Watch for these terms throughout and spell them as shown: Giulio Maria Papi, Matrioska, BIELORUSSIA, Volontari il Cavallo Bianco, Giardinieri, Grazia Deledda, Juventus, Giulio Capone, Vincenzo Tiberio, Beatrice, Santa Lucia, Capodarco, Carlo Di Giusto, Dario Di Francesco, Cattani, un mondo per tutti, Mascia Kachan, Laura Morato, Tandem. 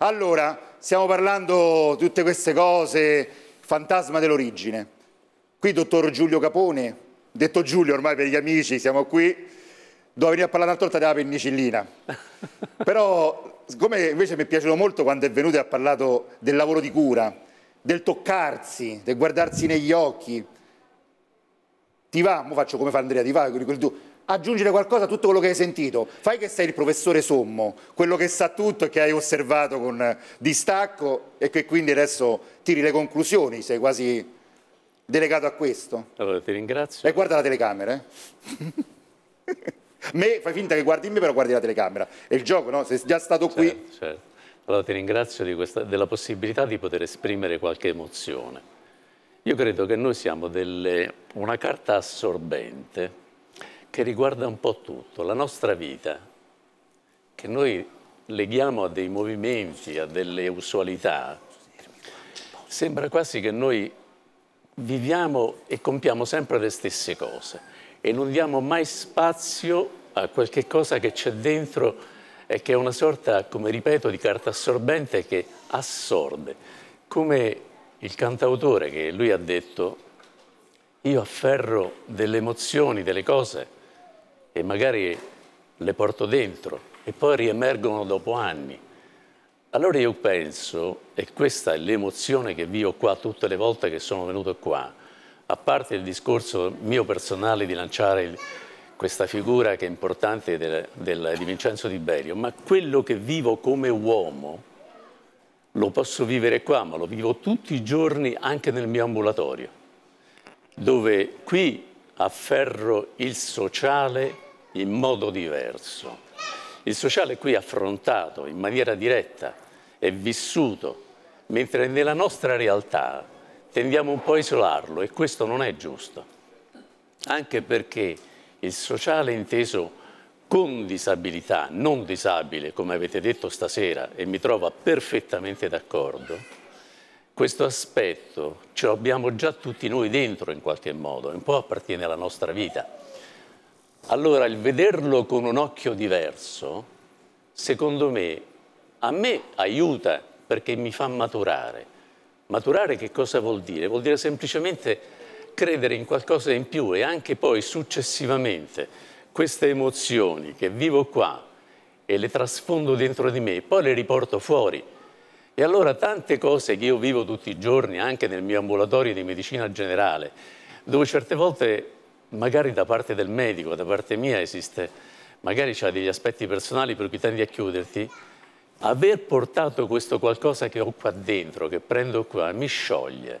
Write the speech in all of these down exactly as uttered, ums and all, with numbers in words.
Allora, stiamo parlando di tutte queste cose, fantasma dell'origine. Qui dottor Giulio Capone, detto Giulio ormai per gli amici, siamo qui. Devo venire a parlare un'altra volta della penicillina. Però, siccome invece mi è piaciuto molto quando è venuto e ha parlato del lavoro di cura, del toccarsi, del guardarsi negli occhi. Ti va? Mo faccio come fa Andrea, ti va? Aggiungere qualcosa a tutto quello che hai sentito. Fai che sei il professore Sommo, quello che sa tutto e che hai osservato con distacco e che quindi adesso tiri le conclusioni, sei quasi delegato a questo. Allora ti ringrazio. E guarda la telecamera, eh? Me, fai finta che guardi me, però guardi la telecamera. È il gioco, no? Sei già stato qui. Certo, certo. Allora ti ringrazio di questa, della possibilità di poter esprimere qualche emozione. Io credo che noi siamo delle, una carta assorbente che riguarda un po' tutto, la nostra vita, che noi leghiamo a dei movimenti, a delle usualità. Sembra quasi che noi viviamo e compiamo sempre le stesse cose e non diamo mai spazio a qualche cosa che c'è dentro e che è una sorta, come ripeto, di carta assorbente che assorbe. Come il cantautore che lui ha detto, io afferro delle emozioni, delle cose, e magari le porto dentro e poi riemergono dopo anni. Allora io penso, e questa è l'emozione che vivo qua tutte le volte che sono venuto qua, a parte il discorso mio personale di lanciare il, questa figura che è importante del, del, di Vincenzo Tiberio, ma quello che vivo come uomo lo posso vivere qua, ma lo vivo tutti i giorni anche nel mio ambulatorio, dove qui afferro il sociale in modo diverso. Il sociale qui affrontato in maniera diretta è vissuto, mentre nella nostra realtà tendiamo un po' a isolarlo e questo non è giusto. Anche perché il sociale inteso con disabilità, non disabile, come avete detto stasera, e mi trovo perfettamente d'accordo, questo aspetto ce l'abbiamo già tutti noi dentro in qualche modo, un po' appartiene alla nostra vita. Allora il vederlo con un occhio diverso, secondo me, a me aiuta perché mi fa maturare. Maturare che cosa vuol dire? Vuol dire semplicemente credere in qualcosa in più e anche poi successivamente queste emozioni che vivo qua e le trasfondo dentro di me, poi le riporto fuori. E allora tante cose che io vivo tutti i giorni, anche nel mio ambulatorio di medicina generale, dove certe volte magari da parte del medico, da parte mia esiste, magari c'ha degli aspetti personali per cui tendi a chiuderti, aver portato questo qualcosa che ho qua dentro, che prendo qua, mi scioglie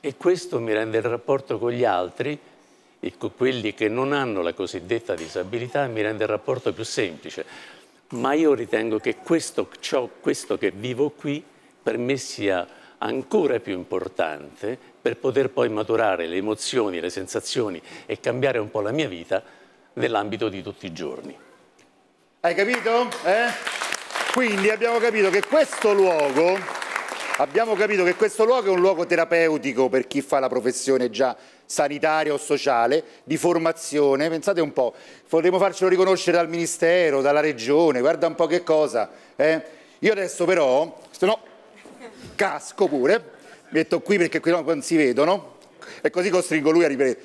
e questo mi rende il rapporto con gli altri e con quelli che non hanno la cosiddetta disabilità, mi rende il rapporto più semplice. Ma io ritengo che questo, ciò, questo che vivo qui per me sia ancora più importante per poter poi maturare le emozioni, le sensazioni e cambiare un po' la mia vita nell'ambito di tutti i giorni. Hai capito? Eh? Quindi abbiamo capito che questo luogo, abbiamo capito che questo luogo è un luogo terapeutico per chi fa la professione già sanitaria o sociale, di formazione. Pensate un po', potremmo farcelo riconoscere dal Ministero, dalla Regione, guarda un po' che cosa. Eh? Io adesso però, se no, casco pure, metto qui perché qui non si vedono e così costringo lui a riprendere.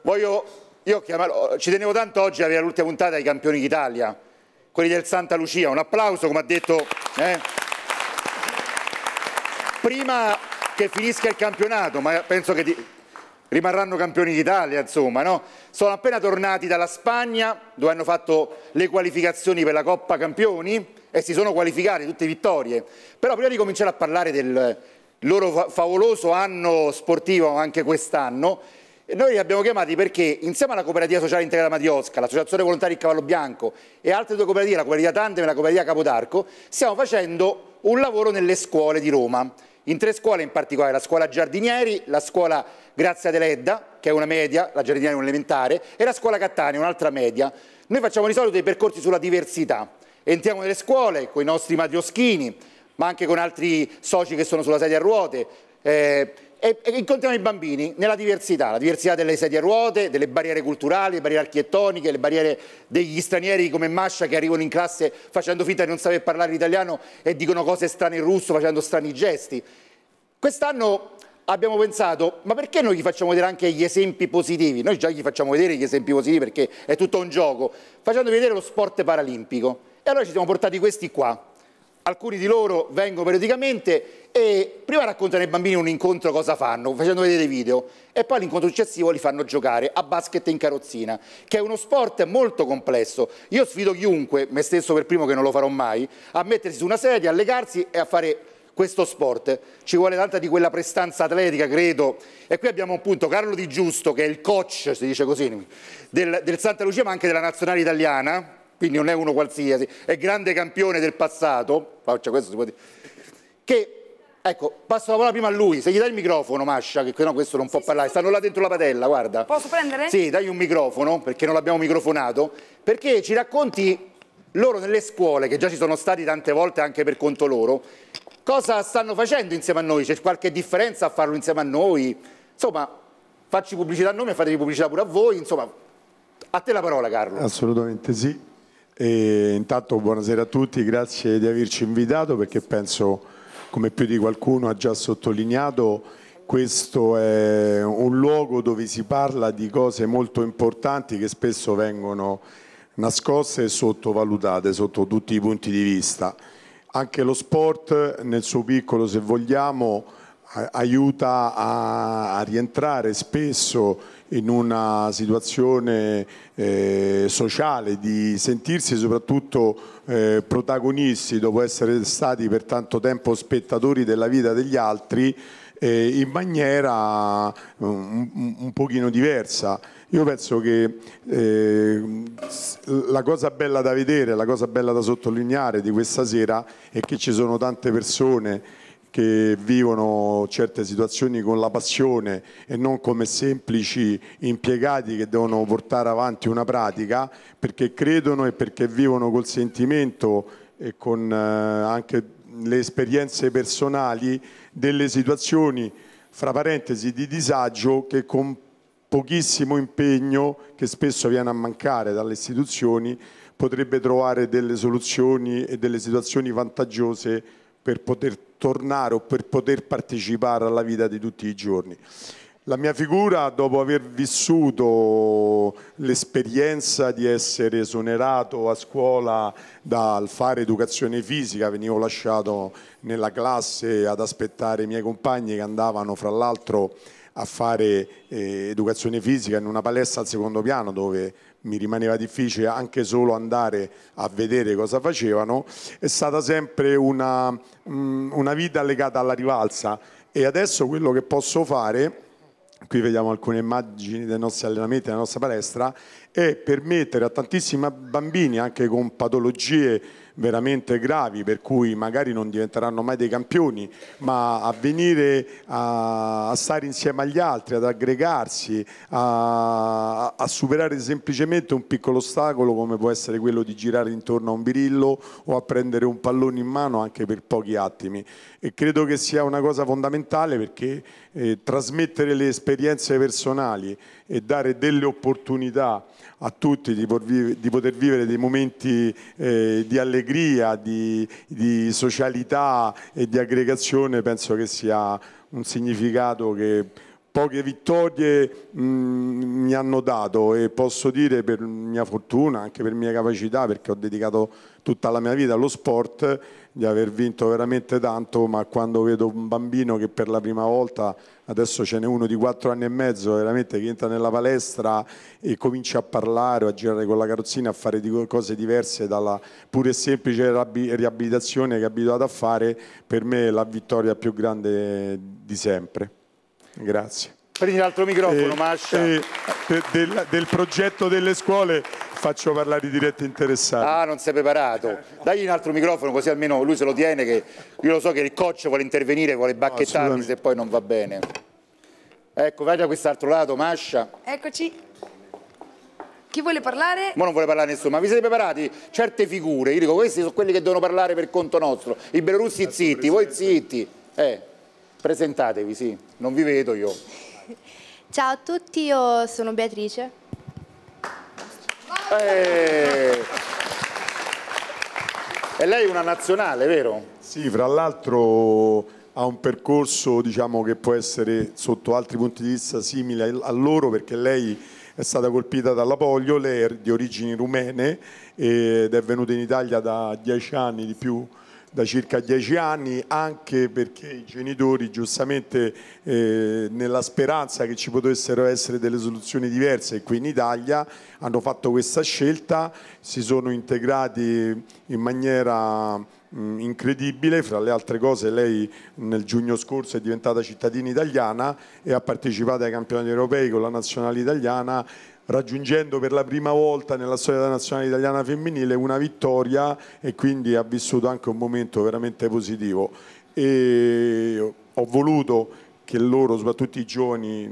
Voglio, io chiamarlo, ci tenevo tanto oggi avere l'ultima puntata dei campioni d'Italia, quelli del Santa Lucia, un applauso come ha detto, eh. Prima che finisca il campionato, ma penso che ti, rimarranno campioni d'Italia insomma, no? Sono appena tornati dalla Spagna dove hanno fatto le qualificazioni per la Coppa Campioni e si sono qualificati, tutte vittorie, però prima di cominciare a parlare del loro fa favoloso anno sportivo anche quest'anno, noi li abbiamo chiamati perché insieme alla cooperativa sociale integrata Matrioska, l'associazione Volontari il Cavallo Bianco e altre due cooperative, la cooperativa Tandem e la cooperativa Capodarco, stiamo facendo un lavoro nelle scuole di Roma, in tre scuole in particolare, la scuola Giardinieri, la scuola Grazia Deledda, che è una media, la Giardinieri è un elementare, e la scuola Cattani, un'altra media. Noi facciamo di solito dei percorsi sulla diversità, entriamo nelle scuole con i nostri matrioschini, ma anche con altri soci che sono sulla sedia a ruote, eh, e, e incontriamo i bambini nella diversità, la diversità delle sedie a ruote, delle barriere culturali, le barriere architettoniche, le barriere degli stranieri come Mascia che arrivano in classe facendo finta di non saper parlare italiano e dicono cose strane in russo facendo strani gesti. Quest'anno abbiamo pensato, ma perché noi gli facciamo vedere anche gli esempi positivi? Noi già gli facciamo vedere gli esempi positivi perché è tutto un gioco, facendo vedere lo sport paralimpico. E allora ci siamo portati questi qua. Alcuni di loro vengono periodicamente e prima raccontano ai bambini un incontro cosa fanno, facendo vedere video, e poi all'incontro successivo li fanno giocare a basket in carrozzina, che è uno sport molto complesso. Io sfido chiunque, me stesso per primo che non lo farò mai, a mettersi su una sedia, a legarsi e a fare questo sport. Ci vuole tanta di quella prestanza atletica, credo. E qui abbiamo appunto Carlo Di Giusto, che è il coach, si dice così, del, del Santa Lucia, ma anche della nazionale italiana, quindi non è uno qualsiasi, è grande campione del passato, cioè questo si può dire, che, ecco, passo la parola prima a lui, se gli dai il microfono, Mascia, che no, questo non sì, può sì, parlare, stanno là dentro la padella, guarda. Posso prendere? Sì, dai un microfono, perché non l'abbiamo microfonato, perché ci racconti loro nelle scuole, che già ci sono stati tante volte anche per conto loro, cosa stanno facendo insieme a noi, c'è qualche differenza a farlo insieme a noi, insomma, facci pubblicità a noi e fatevi pubblicità pure a voi, insomma, a te la parola, Carlo. Assolutamente sì. E intanto buonasera a tutti, grazie di averci invitato perché penso, come più di qualcuno ha già sottolineato, questo è un luogo dove si parla di cose molto importanti che spesso vengono nascoste e sottovalutate sotto tutti i punti di vista. Anche lo sport nel suo piccolo, se vogliamo, aiuta a rientrare spesso in una situazione eh, sociale, di sentirsi soprattutto eh, protagonisti dopo essere stati per tanto tempo spettatori della vita degli altri eh, in maniera un, un pochino diversa. Io penso che eh, la cosa bella da vedere, la cosa bella da sottolineare di questa sera è che ci sono tante persone che vivono certe situazioni con la passione e non come semplici impiegati che devono portare avanti una pratica, perché credono e perché vivono col sentimento e con eh, anche le esperienze personali delle situazioni, fra parentesi, di disagio che con pochissimo impegno, che spesso viene a mancare dalle istituzioni, potrebbe trovare delle soluzioni e delle situazioni vantaggiose per poter tornare o per poter partecipare alla vita di tutti i giorni. La mia figura, dopo aver vissuto l'esperienza di essere esonerato a scuola dal fare educazione fisica, venivo lasciato nella classe ad aspettare i miei compagni che andavano fra l'altro a fare eh, educazione fisica in una palestra al secondo piano dove mi rimaneva difficile anche solo andare a vedere cosa facevano, è stata sempre una, mh, una vita legata alla rivalsa. E adesso quello che posso fare, qui vediamo alcune immagini dei nostri allenamenti, della nostra palestra, è permettere a tantissimi bambini anche con patologie veramente gravi, per cui magari non diventeranno mai dei campioni, ma a venire a, a stare insieme agli altri, ad aggregarsi, a, a superare semplicemente un piccolo ostacolo come può essere quello di girare intorno a un birillo o a prendere un pallone in mano anche per pochi attimi. E credo che sia una cosa fondamentale perché eh, trasmettere le esperienze personali e dare delle opportunità a tutti di poter vivere dei momenti eh, di allegria, di, di socialità e di aggregazione, penso che sia un significato che poche vittorie mh, mi hanno dato e posso dire per mia fortuna, anche per mia capacità, perché ho dedicato tutta la mia vita allo sport, di aver vinto veramente tanto, ma quando vedo un bambino che per la prima volta, adesso ce n'è uno di quattro anni e mezzo veramente che entra nella palestra e comincia a parlare o a girare con la carrozzina, a fare cose diverse dalla pure semplice riabilitazione che è abituato a fare, per me è la vittoria più grande di sempre. Grazie. Prendi l'altro microfono, eh, Mascia. Eh, del, del progetto delle scuole faccio parlare i diretti interessati. Ah, non sei preparato. Dagli un altro microfono così almeno lui se lo tiene, che io lo so che il coach vuole intervenire, vuole bacchettarmi, no, se poi non va bene. Ecco, vai da quest'altro lato, Mascia. Eccoci. Chi vuole parlare? Ma non vuole parlare nessuno, ma vi siete preparati? Certe figure, io dico, questi sono quelli che devono parlare per conto nostro. I belorussi zitti, voi zitti. Eh. Presentatevi, sì, non vi vedo io. Ciao a tutti, io sono Beatrice. Eh. E lei è una nazionale, vero? Sì, fra l'altro ha un percorso, diciamo, che può essere sotto altri punti di vista simile a loro, perché lei è stata colpita dalla polio, lei è di origini rumene ed è venuta in Italia da dieci anni di più. Da circa dieci anni, anche perché i genitori giustamente eh, nella speranza che ci potessero essere delle soluzioni diverse qui in Italia hanno fatto questa scelta, si sono integrati in maniera mh, incredibile. Fra le altre cose lei nel giugno scorso è diventata cittadina italiana e ha partecipato ai campionati europei con la nazionale italiana, raggiungendo per la prima volta nella storia della nazionale italiana femminile una vittoria, e quindi ha vissuto anche un momento veramente positivo. E ho voluto che loro, soprattutto i giovani,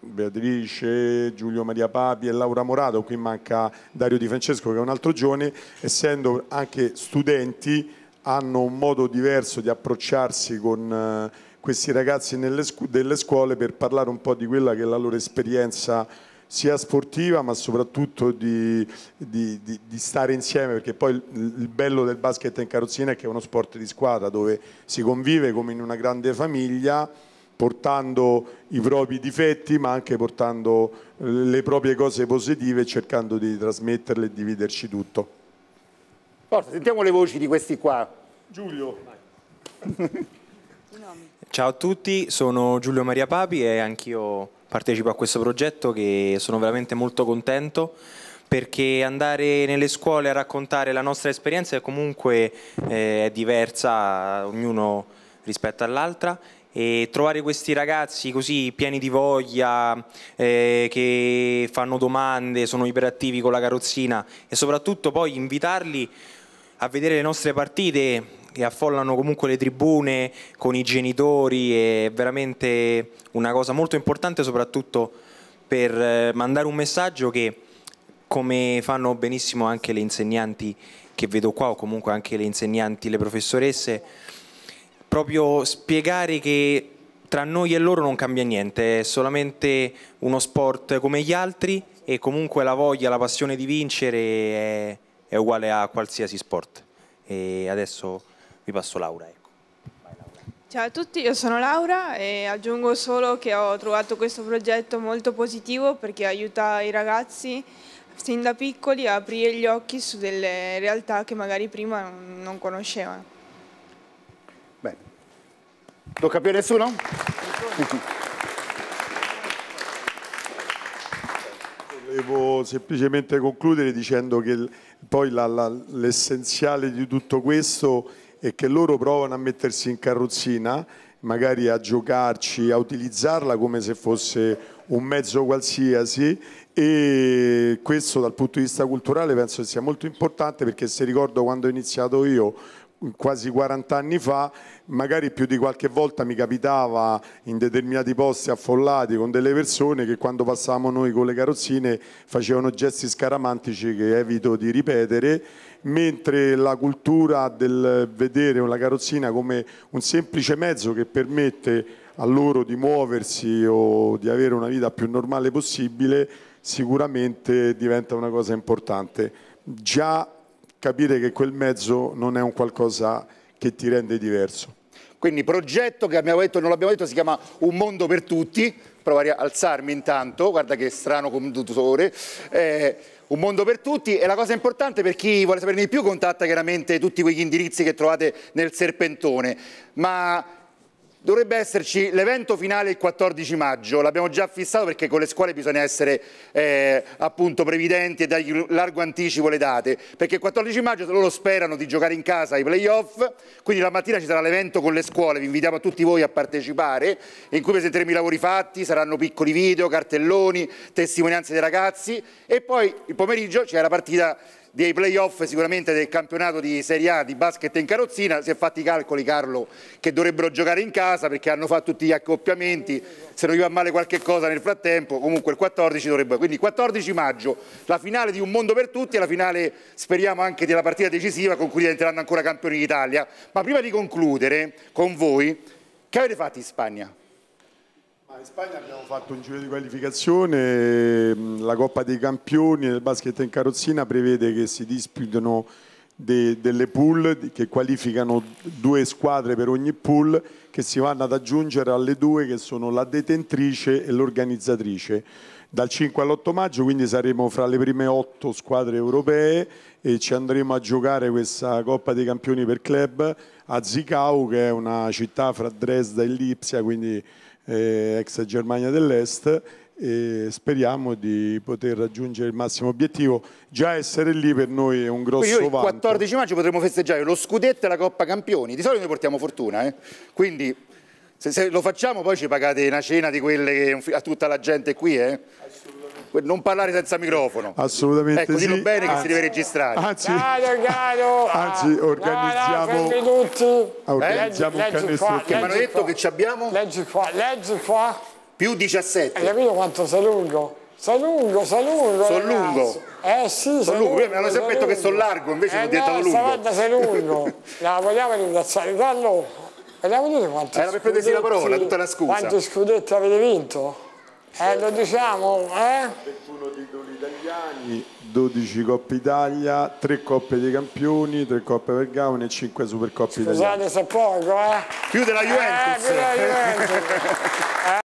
Beatrice, Giulio Maria Papi e Laura Morato, qui manca Dario Di Francesco che è un altro giovane, essendo anche studenti hanno un modo diverso di approcciarsi con questi ragazzi nelle scu- delle scuole per parlare un po' di quella che è la loro esperienza sia sportiva ma soprattutto di, di, di, di stare insieme, perché poi il, il bello del basket in carrozzina è che è uno sport di squadra dove si convive come in una grande famiglia, portando i propri difetti ma anche portando le proprie cose positive e cercando di trasmetterle e dividerci tutto. Forza, sentiamo le voci di questi qua. Giulio. Ciao a tutti, sono Giulio Maria Papi e anch'io partecipo a questo progetto, che sono veramente molto contento, perché andare nelle scuole a raccontare la nostra esperienza è comunque eh, è diversa, ognuno rispetto all'altra, e trovare questi ragazzi così pieni di voglia, eh, che fanno domande, sono iperattivi con la carrozzina, e soprattutto poi invitarli a vedere le nostre partite che affollano comunque le tribune con i genitori, è veramente una cosa molto importante, soprattutto per mandare un messaggio che, come fanno benissimo anche le insegnanti che vedo qua, o comunque anche le insegnanti, le professoresse, proprio spiegare che tra noi e loro non cambia niente, è solamente uno sport come gli altri, e comunque la voglia, la passione di vincere è, è uguale a qualsiasi sport. E adesso vi passo Laura, ecco. Vai, Laura. Ciao a tutti, io sono Laura e aggiungo solo che ho trovato questo progetto molto positivo, perché aiuta i ragazzi sin da piccoli a aprire gli occhi su delle realtà che magari prima non conoscevano. Bene, tocca più a nessuno? Volevo semplicemente concludere dicendo che poi l'essenziale di tutto questo è che loro provano a mettersi in carrozzina, magari a giocarci, a utilizzarla come se fosse un mezzo qualsiasi, e questo dal punto di vista culturale penso sia molto importante, perché se ricordo quando ho iniziato io quasi quaranta anni fa, magari più di qualche volta mi capitava in determinati posti affollati con delle persone che quando passavamo noi con le carrozzine facevano gesti scaramantici che evito di ripetere, mentre la cultura del vedere la carrozzina come un semplice mezzo che permette a loro di muoversi o di avere una vita più normale possibile sicuramente diventa una cosa importante. Già capire che quel mezzo non è un qualcosa che ti rende diverso. Quindi progetto che abbiamo detto, non l'abbiamo detto, si chiama Un mondo per tutti. Provo a alzarmi intanto, guarda che strano conduttore. Eh, un mondo per tutti, e la cosa importante, per chi vuole saperne di più contatta chiaramente tutti quegli indirizzi che trovate nel serpentone. Ma dovrebbe esserci l'evento finale il quattordici maggio, l'abbiamo già fissato perché con le scuole bisogna essere eh, appunto previdenti e dargli largo anticipo alle date, perché il quattordici maggio loro sperano di giocare in casa ai playoff, quindi la mattina ci sarà l'evento con le scuole, vi invitiamo a tutti voi a partecipare, in cui presenteremo i lavori fatti, saranno piccoli video, cartelloni, testimonianze dei ragazzi, e poi il pomeriggio c'è la partita dei playoff sicuramente del campionato di Serie A di basket in carrozzina. Si è fatti i calcoli, Carlo, che dovrebbero giocare in casa perché hanno fatto tutti gli accoppiamenti, se non gli va male qualche cosa nel frattempo, comunque il quattordici dovrebbero, quindi quattordici maggio la finale di Un mondo per tutti, e la finale speriamo anche della partita decisiva con cui diventeranno ancora campioni d'Italia. Ma prima di concludere con voi Che avete fatto in Spagna? Ma in Spagna abbiamo fatto un giro di qualificazione, la Coppa dei Campioni del basket in carrozzina prevede che si disputino de, delle pool che qualificano due squadre per ogni pool, che si vanno ad aggiungere alle due che sono la detentrice e l'organizzatrice. Dal cinque all'otto maggio, quindi saremo fra le prime otto squadre europee e ci andremo a giocare questa Coppa dei Campioni per club a Zicau, che è una città fra Dresda e Lipsia, quindi eh, ex Germania dell'Est, e speriamo di poter raggiungere il massimo obiettivo. Già essere lì per noi è un grosso vanto. Il quattordici maggio potremo festeggiare lo scudetto e la Coppa Campioni. Di solito noi portiamo fortuna, eh? Quindi se, se lo facciamo poi ci pagate una cena di quelle che a tutta la gente qui, eh? Non parlare senza microfono. Assolutamente. Ecco, dillo sì. Bene, anzi, che si deve registrare. Anzi, anzi organizziamo, organizziamo eh, un canestro. Che mi hanno detto qua. Che ci abbiamo? Leggi qua, leggi qua. Più diciassette. Hai capito quanto sei lungo? Sei lungo, sei lungo. Sono lungo. Eh sì, sono lungo. lungo. Mi hanno sempre detto che sono largo, invece eh, sono diventato no, lungo. Stavolta sei lungo. La vogliamo ringraziare, Carlo. Vogliamo dire quanti Era per prendersi la parola, tutta la scusa. Quanti scudetti avete vinto? Eh, lo diciamo, eh? ventuno titoli italiani, dodici Coppe Italia, tre Coppe dei Campioni, tre Coppe per Gaone e cinque Supercoppe italiane. Scusate se poco, eh? Più della Juventus! Eh, più della Juventus.